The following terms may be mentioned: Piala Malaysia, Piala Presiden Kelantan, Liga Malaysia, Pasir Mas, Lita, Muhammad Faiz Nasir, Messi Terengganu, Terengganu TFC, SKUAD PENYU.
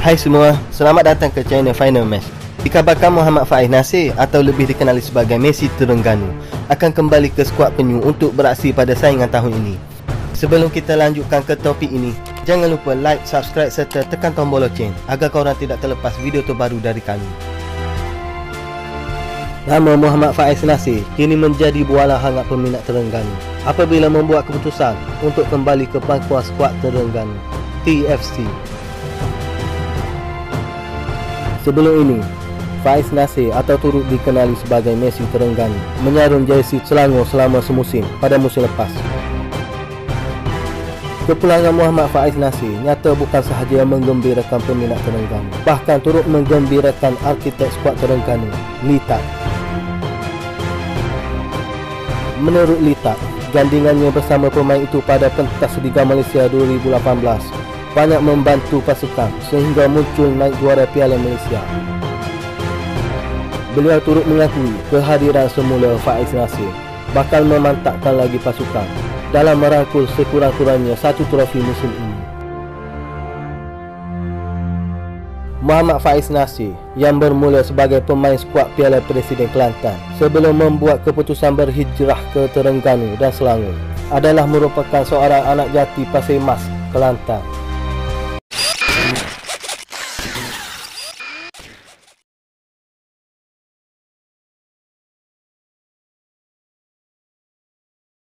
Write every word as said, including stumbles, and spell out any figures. Hai semua, selamat datang ke channel Final Match. Dikabarkan Muhammad Faiz Nasir atau lebih dikenali sebagai Messi Terengganu akan kembali ke skuad Penyu untuk beraksi pada saingan tahun ini. Sebelum kita lanjutkan ke topik ini, jangan lupa like, subscribe serta tekan tombol loceng agar korang tidak terlepas video terbaru dari kami. Nama Muhammad Faiz Nasir kini menjadi bualan hangat peminat Terengganu apabila membuat keputusan untuk kembali ke pangkuan skuad Terengganu T F C. Sebelum ini, Faiz Nasir atau turut dikenali sebagai Messi Terengganu menyarum jersey Selangor selama semusim pada musim lepas. Kepulangan Muhammad Faiz Nasir nyata bukan sahaja menggembirakan peminat Terengganu, bahkan turut menggembirakan arkitek skuad Terengganu, Lita. Menurut Lita, gandingannya bersama pemain itu pada pentas Liga Malaysia dua ribu lapan belas banyak membantu pasukan sehingga muncul naik juara Piala Malaysia. Beliau turut mengakui kehadiran semula Faiz Nasir bakal memantapkan lagi pasukan dalam merangkul sekurang-kurangnya satu trofi musim ini. Muhammad Faiz Nasir yang bermula sebagai pemain skuad Piala Presiden Kelantan sebelum membuat keputusan berhijrah ke Terengganu dan Selangor adalah merupakan seorang anak jati Pasir Mas, Kelantan.